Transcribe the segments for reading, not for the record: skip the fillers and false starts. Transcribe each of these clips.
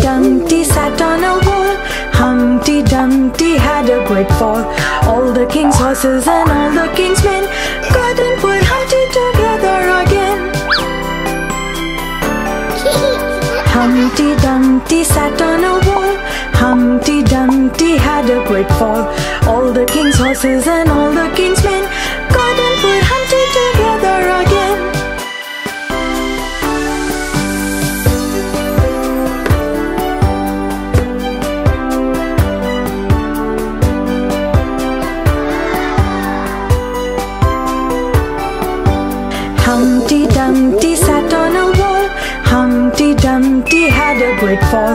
Dumpty sat on a wall. Humpty Dumpty had would fall.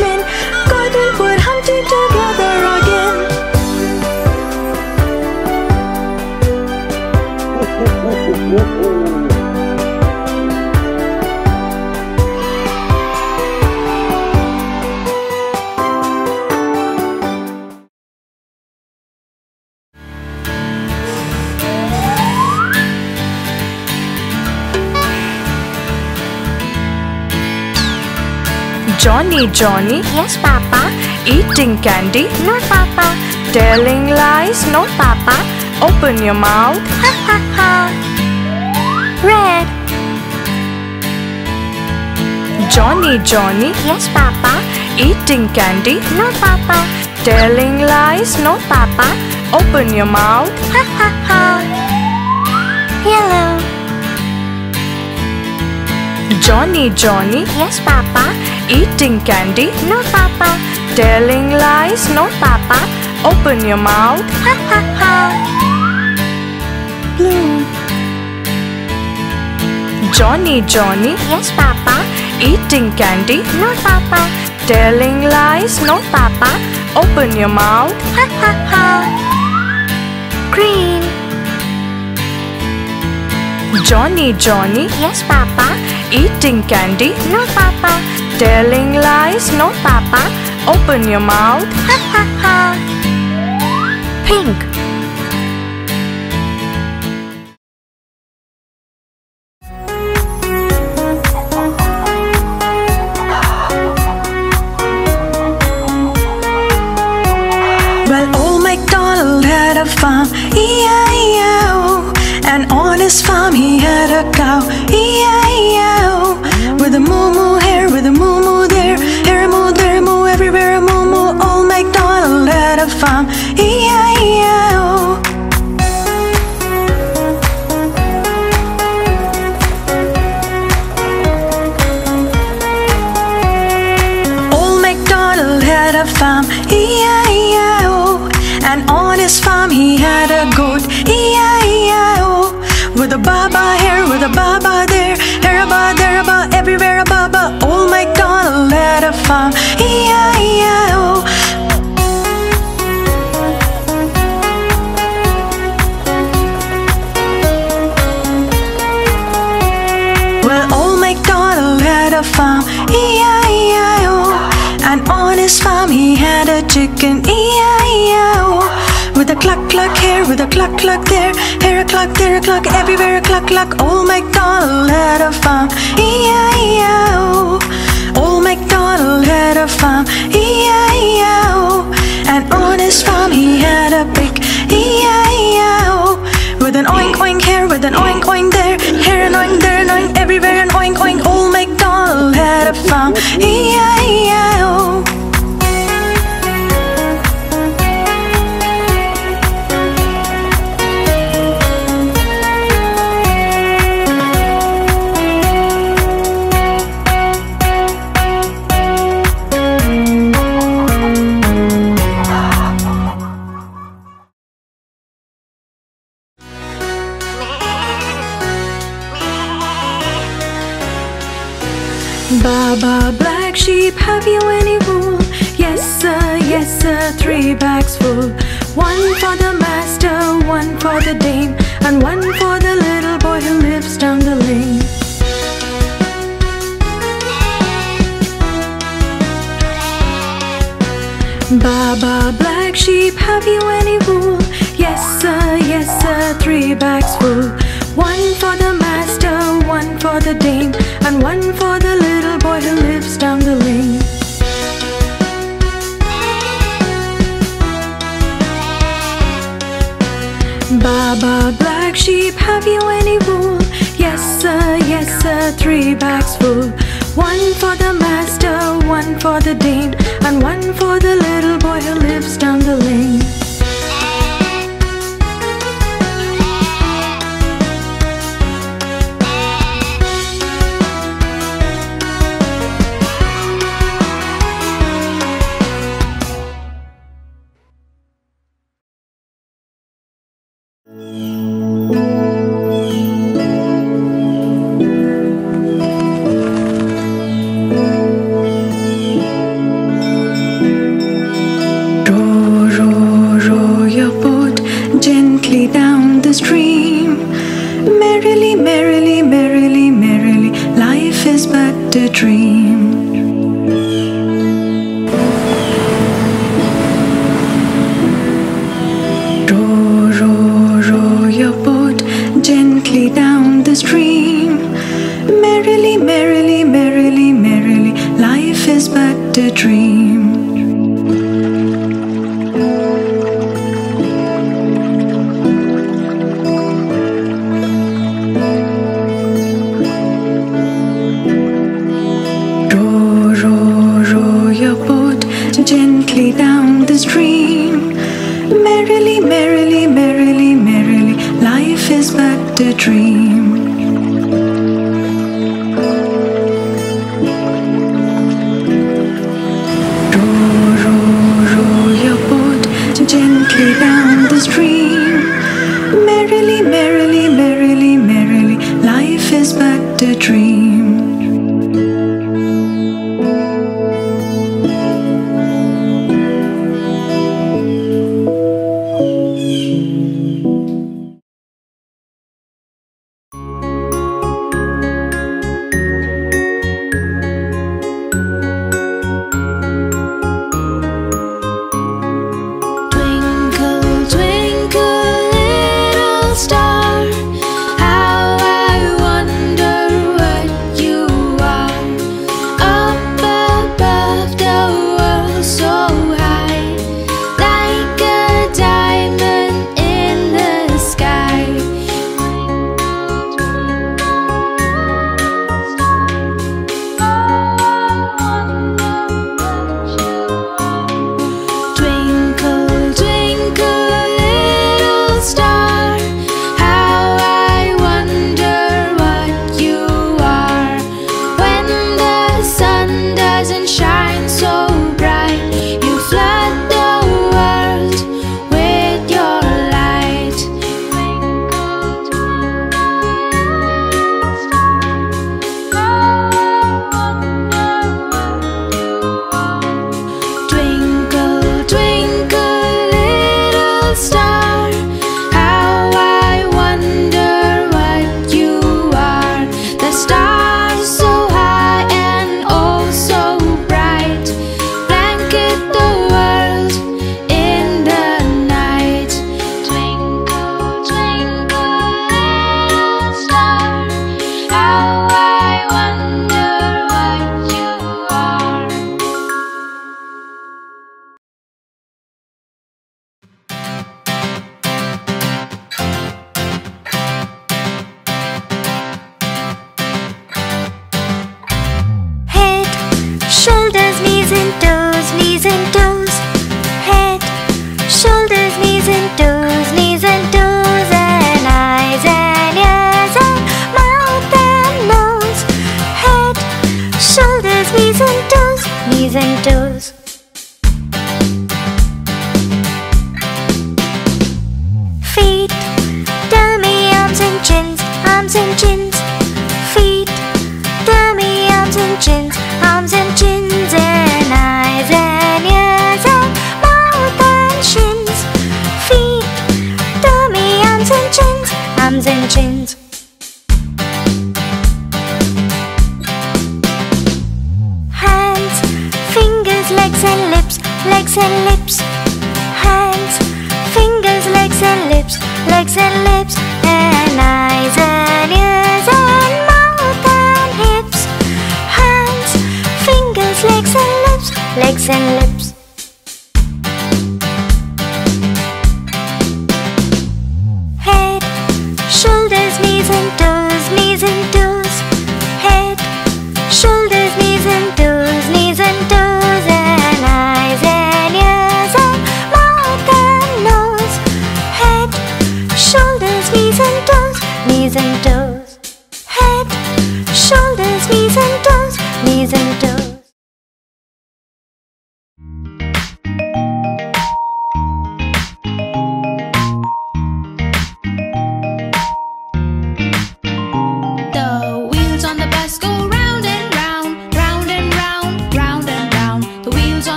men, garden would Humpty together again. Johnny, Johnny, yes Papa. Eating candy, no Papa. Telling lies, no Papa. Open your mouth, ha ha ha. Red. Johnny, Johnny, yes Papa. Eating candy, no Papa. Telling lies, no Papa. Open your mouth, ha ha ha. Yellow. Johnny, Johnny, yes Papa. Eating candy, no Papa. Telling lies, no Papa. Open your mouth, ha ha ha. Blue. Johnny, Johnny, yes Papa. Eating candy, no Papa. Telling lies, no Papa. Open your mouth, ha ha ha. Green. Johnny, Johnny, yes Papa. Eating candy, no Papa. Telling lies, no Papa. Open your mouth, ha ha ha. Pink. Well, old MacDonald had a farm, E-I-E-I-O. And on his farm he had a cow, E-I-E-I-O. With a moo-moo here, with a moo-moo there, here a moo, there a moo, everywhere a moo-moo. Old MacDonald had a farm, E-I-E-I-O. Old MacDonald had a farm, E-I-E-I-O. And on his farm he had a goat, E-I-E-I-O. With a baba here, with a baba there, here a ba, there a ba, everywhere a baba. Old MacDonald had a farm, E-I-E-I-O. Well, old MacDonald had a farm, E-I-E-I-O. And on his farm he had a chicken, E-I-E-I-O. With a cluck cluck here, with a cluck cluck there, here a cluck, there a cluck, everywhere a cluck cluck. Old MacDonald had a farm, E-I-E-I-O. Old MacDonald had a farm, E-I-E-I-O. And on his farm he had a pig, E-I-E-I-O. With an oink oink here, with an oink oink there, here an oink, there an oink, everywhere an oink oink. Old MacDonald had a farm, E-I-E-I-O. Baba Black Sheep, have you any wool? Yes sir, 3 bags full. 1 for the master, 1 for the dame, and 1 for the little boy who lives down the lane. Baba Black Sheep, have you any wool? Yes sir, 3 bags full. 1 for the master, 1 for the dame, and 1 for the little boy who lives down the lane. Baba Black Sheep, have you any wool? Yes sir, 3 bags full. 1 for the master, 1 for the dame, and 1 for the little boy who lives down the lane. to dream. Row, row, row your boat gently down the stream. Merrily, merrily, merrily, merrily, life is but a dream. Gently down the stream. Merrily, merrily, merrily, merrily, life is but a dream. Row, row, row your boat gently down the stream. Merrily, merrily, merrily, merrily, life is but a dream. People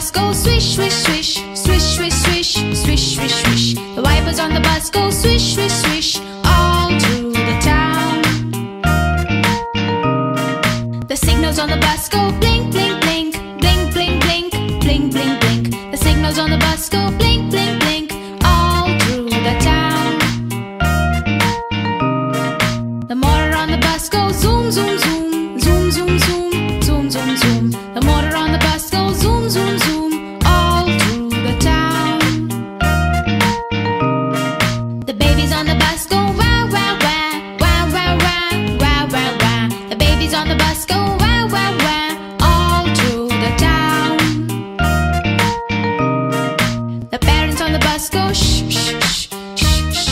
bus go swish swish swish, swish swish swish, swish swish swish. The wipers on the bus go swish swish swish, all through the town. The signals on the bus go blink blink blink, blink blink blink, blink blink blink. The signals on the bus go blink blink blink, all through the town. The motor on the bus go zoom zoom zoom, zoom zoom zoom, zoom zoom zoom. The motor on the bus go zoom zoom zoom, all through the town. The babies on the bus go wah wah wah, wah wah wah, wah wah wah. The babies on the bus go wah wah wah, all through the town. The parents on the bus go shh shh shh shh shh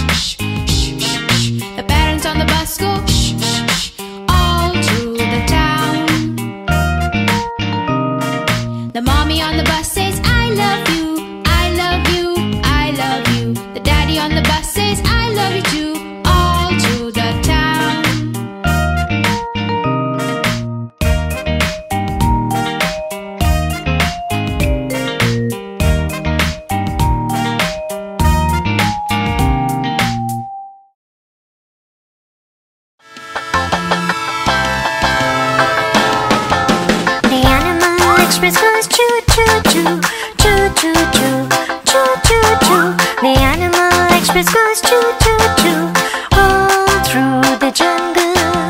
shh shh. The parents on the bus go shh shh shh, all through the town. The mommy on the bus says, I love you, I love you, I love you. The daddy on the bus says, I love you too, all through the town. The Animal Express goes choo-choo-choo, choo-choo-choo, choo-choo-choo. The Animal Express goes choo-choo-choo, all through the jungle.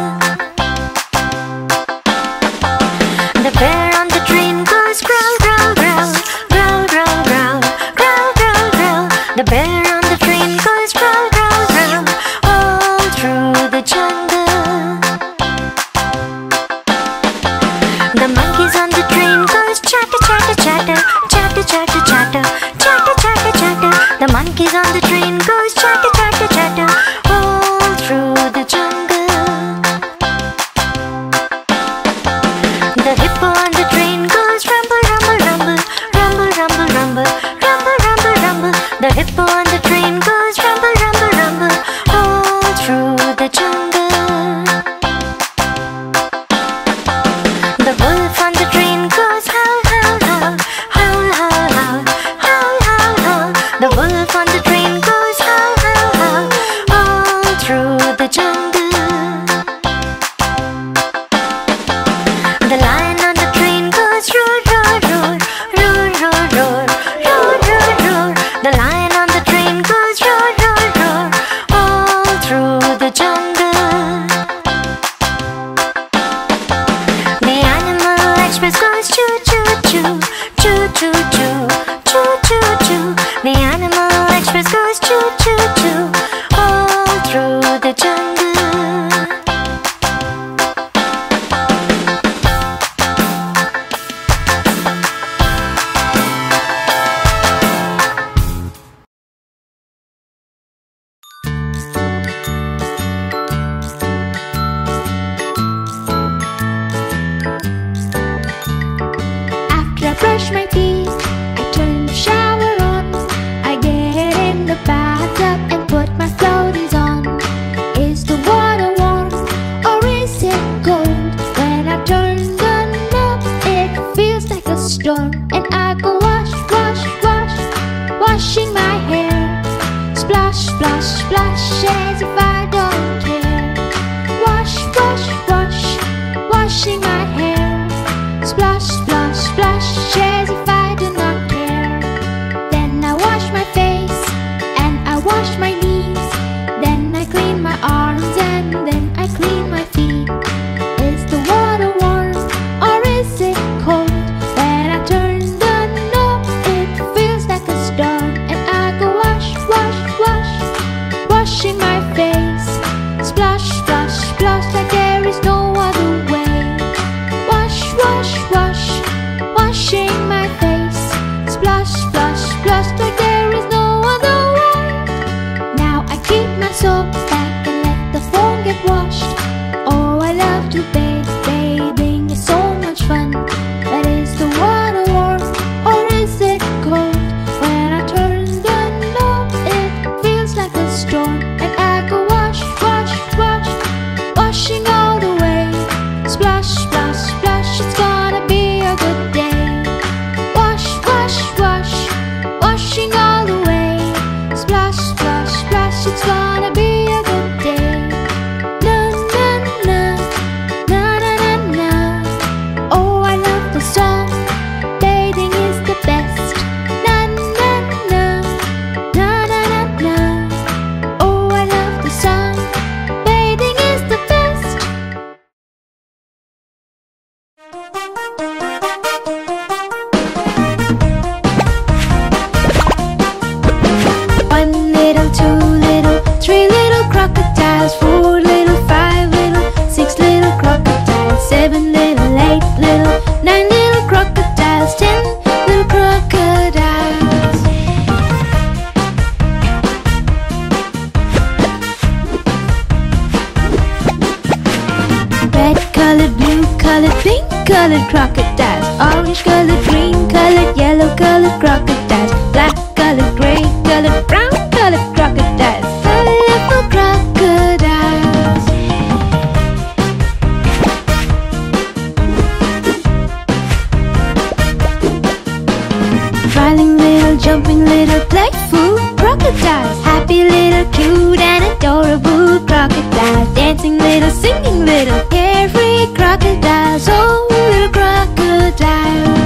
The bear on the train goes growl, growl, growl, growl, growl, growl, growl, growl, growl. The bear on the train goes growl, growl, growl, all through the jungle. The monkeys on the train goes chatter, chatter, chatter, chatter, chatter, chatter, chatter, chatter, chatter. The monkeys on the train goes chatter, chatter, chatter, all through the jungle. The hippo on the train goes rumble, rumble, rumble, rumble, rumble, rumble, rumble, rumble, rumble. The hippo on the train goes rumble, rumble, rumble, all through the jungle. The wolf on the train goes howl, howl, howl, howl, howl, howl, howl, howl, howl. The wolf on the train goes howl, howl, howl, all through the jungle. The lion on the train goes roar, roar, roar, roar, roar, roar, roar, roar, roar. The lion on the train goes roar, roar, roar, all through the jungle. The Animal Express goes choo-choo-choo, choo-choo-choo, choo-choo-choo. The Animal Express goes choo-choo-choo, all through the jungle. After I brush my teeth, I turn the shower on. I get in the bathtub and put my floaties on. Is the water warm or is it cold? When I turn the knob, it feels like a storm. And I go wash, wash, wash, washing my hair. Splash, splash, splash, as if I don't care. Wash, wash, wash, washing my hair. Splash, splash, splash, as if I do not care. Then I wash my face and I wash my knees. Then I clean my arms and then I clean my feet. Is the water warm or is it cold? When I turn the knob, it feels like a storm. And I go wash, wash, wash, washing my face. Splash, splash, splash, like there is no other way. Wash, wash, wash, washing my face. Splash, splash, splash, like there is no other way. Now I keep my soap back and let the phone get washed. Oh, I love to bathe, bathing is so much fun. But is the water warm or is it cold? When I turn the knob, it feels like a storm. And I go wash, wash, wash, washing all the way. Splash, splash, splash, it's gonna be a good day. Wash, wash. colored, pink colored crocodiles, orange colored, green colored, yellow colored crocodiles, black colored, gray colored, brown colored crocodiles, colorful crocodiles. Smiling little, jumping little, playful crocodiles, happy little, cute and adorable crocodiles, dancing little, singing little, carefree crocodiles, oh little crocodiles.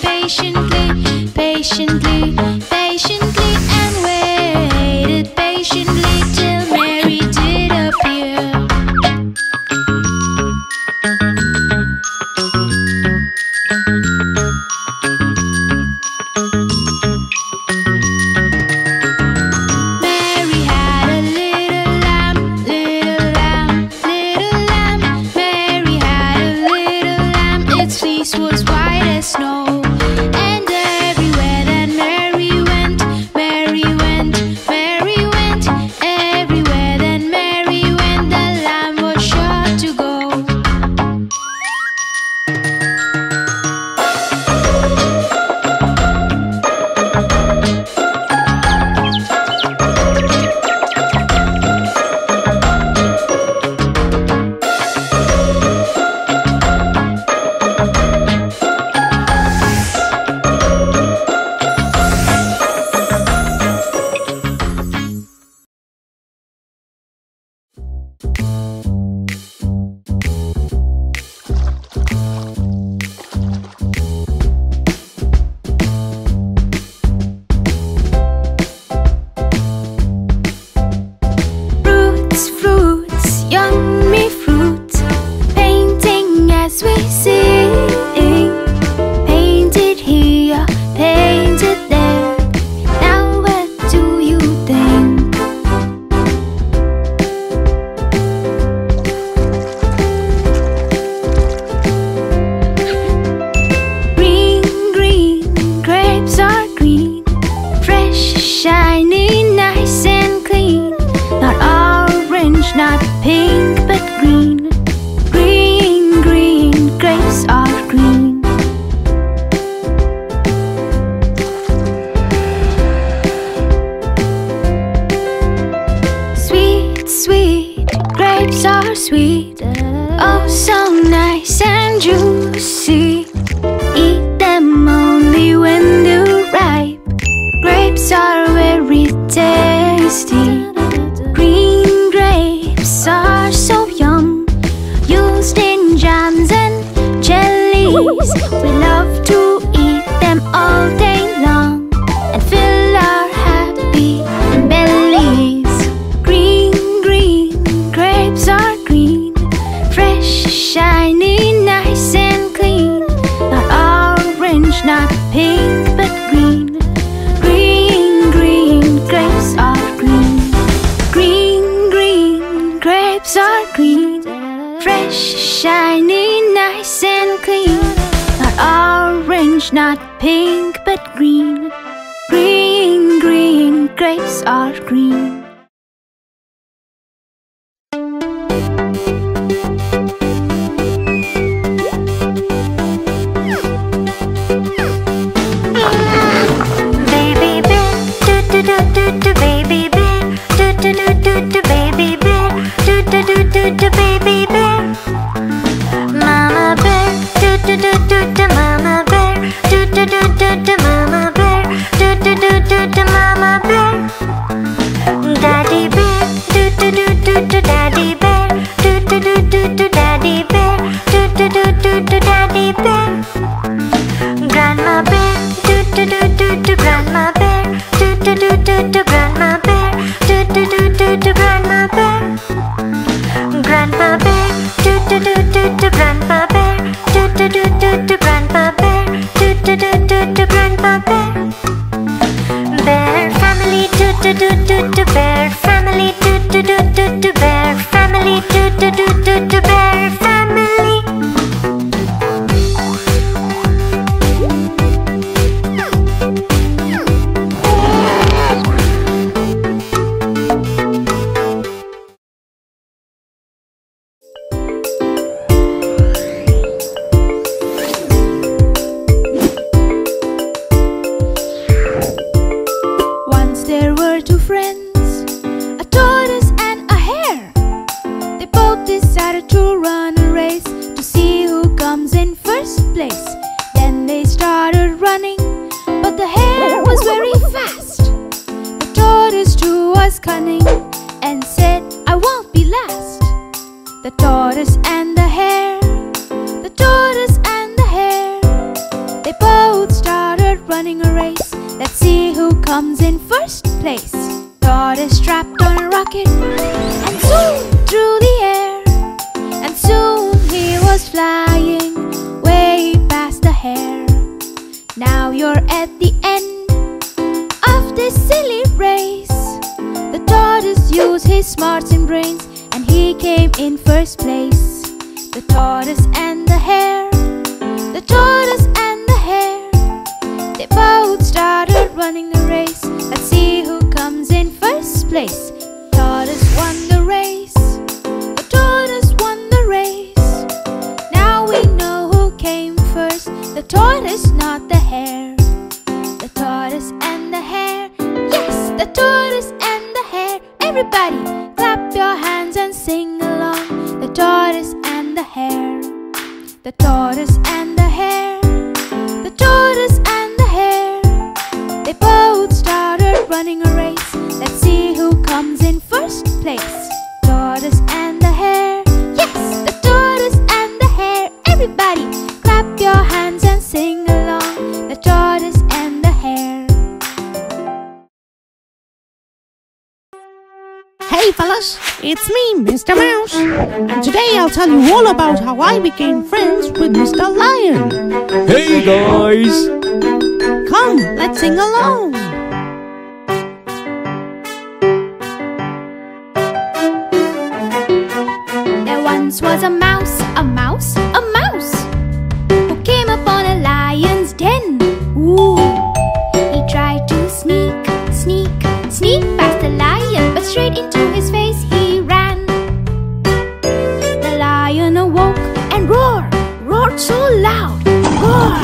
Patiently, patiently. are sweet, oh so nice and juicy. Eat them only when they're ripe. Grapes are very tasty. Green grapes are so yum, used in jams and jellies. We love to eat them all day long and fill our happy bellies. Green, green, grapes are green, fresh, shiny, nice and clean. Not orange, not pink, but green. Green, green, grapes are green. Green, green, grapes are green, fresh, shiny, nice and clean. Not orange, not pink, but green. Green, green, grapes are green. Baby bear, do do do do do baby bear, do do do do do baby bear, do do do do do baby bear. Mama bear, do do do do do mama bear, do do do do do mama bear, do do do do do mama bear. Daddy bear, do do do do do daddy bear, do do do do do daddy bear, do do do do do daddy bear. Grandma bear, do do do do do grandma bear, do do do do do grandma bear, do do do do do grandma bear. Grandpa bear, do do do do do grandpa bear, do do do do do grandpa bear, do do do do do grandpa bear. Bear family, do do do do do bear family, do do do do do bear family, do do do do do bear family. It's me, Mr. Mouse, and today I'll tell you all about how I became friends with Mr. Lion. Hey guys! Come, let's sing along. There once was a mouse, who came upon a lion's den. Ooh. He tried to sneak past the lion, but straight into his face he so loud, roar.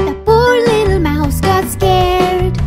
The poor little mouse got scared.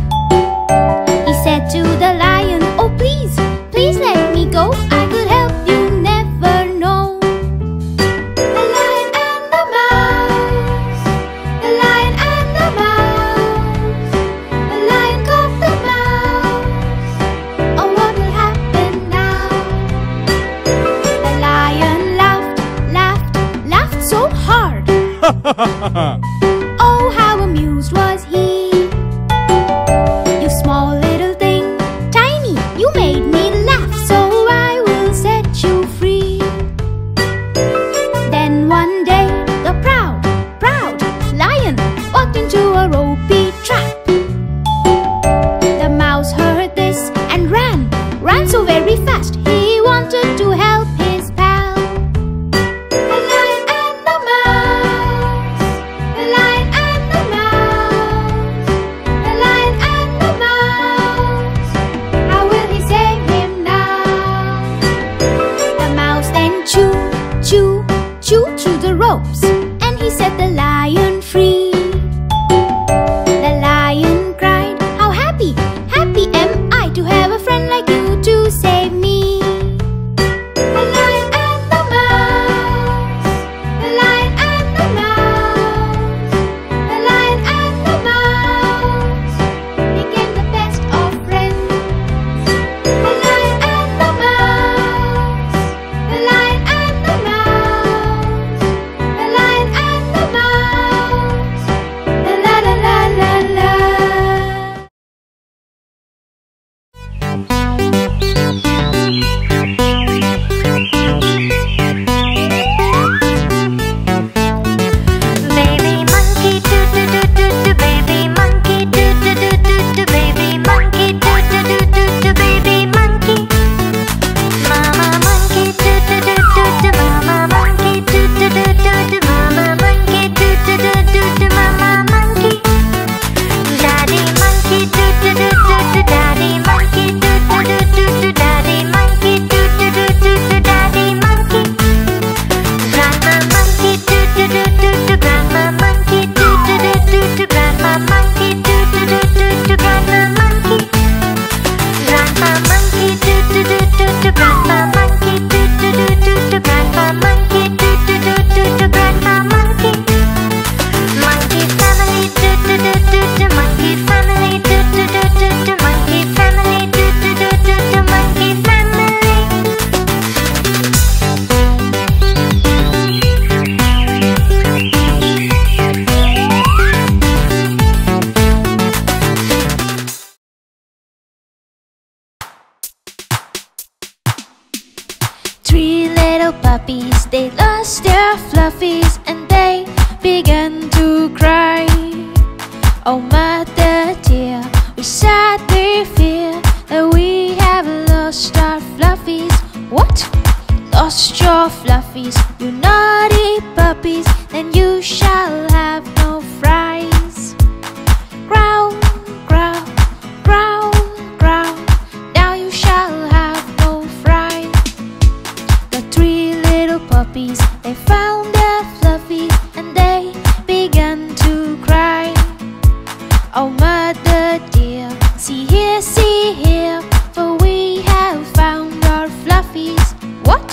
puppies, they lost their fluffies and they began to cry. Oh mother dear, we sad with fear that we have lost our fluffies. What? Lost your fluffies, you naughty puppies, then you shall have no fries. Growl, growl, growl, growl, now you shall have no fries. The three little puppies, they found their fluffies and they began to cry. Oh mother dear, see here, for we have found our fluffies. What?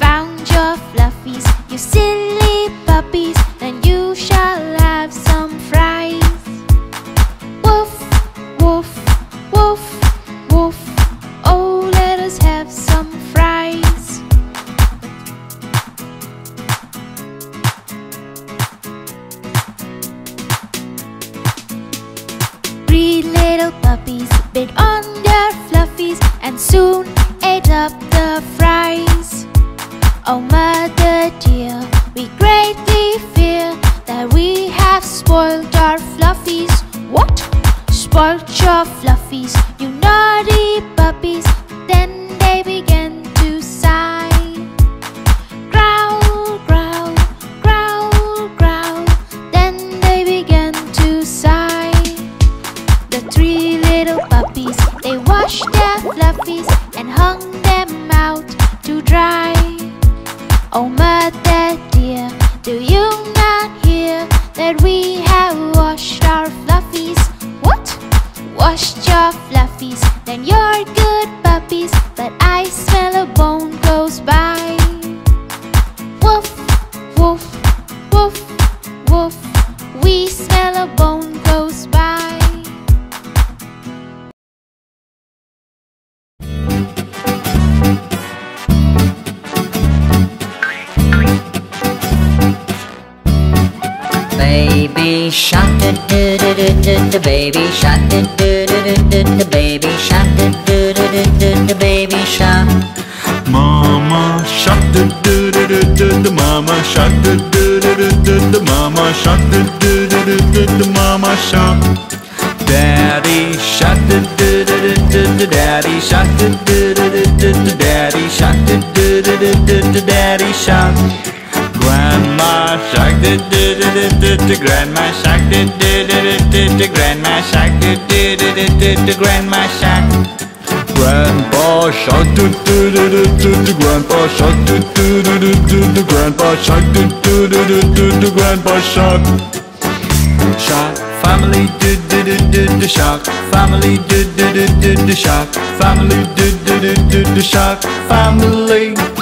Found your fluffies, you silly puppies, and you shall have some fries. Woof, woof, woof, woof, oh let us have some fries. Three little puppies bit on their fluffies and soon ate up the fries. Oh mother dear, we greatly fear that we have spoiled our fluffies. What? Spoiled your fluffies, you naughty puppies. Then they began to sigh. Growl, growl, growl, growl, then they began to sigh. The three little puppies, they washed their fluffies and hung them out to dry. Oh mother dear, do you not hear that we have washed our fluffies? What? Washed your fluffies, then you're good puppies, but I smell a bone goes by. Woof, woof, woof, woof, we smell a bone goes by. Baby shark, do do do do do, baby shark, do do do do do, baby shark, do do do do do, baby shark. Mama shark, do do do do do, mama shark, do do do do do, mama shark, do do do do do, mama shark. Daddy shark, do do do do do, daddy shark, do do do do do, daddy shark, do do do do do, daddy shark. Grandma shark, do do do do do, grandma shark, do do do do do, grandma shark, do do do do do, grandma shark. Grandpa shark, do do do do do, grandpa shark, do do do do do, grandpa shark, do do do do do, grandpa shark. Shark family, do do do do do, shark family, do do do do do, shark family, do do do do do, shark family.